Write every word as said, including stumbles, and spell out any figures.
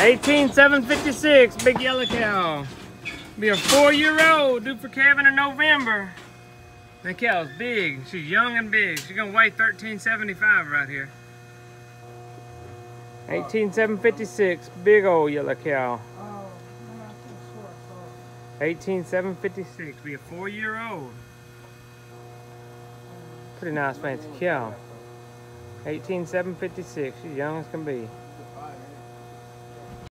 eighteen seven fifty-six, big yellow cow. Be a four-year-old, due for calving in November. That cow's big. She's young and big. She's gonna weigh thirteen seventy-five right here. eighteen seven fifty-six, big old yellow cow. eighteen seven fifty-six, be a four-year-old. Pretty nice fancy cow. eighteen seven fifty-six, she's young as can be.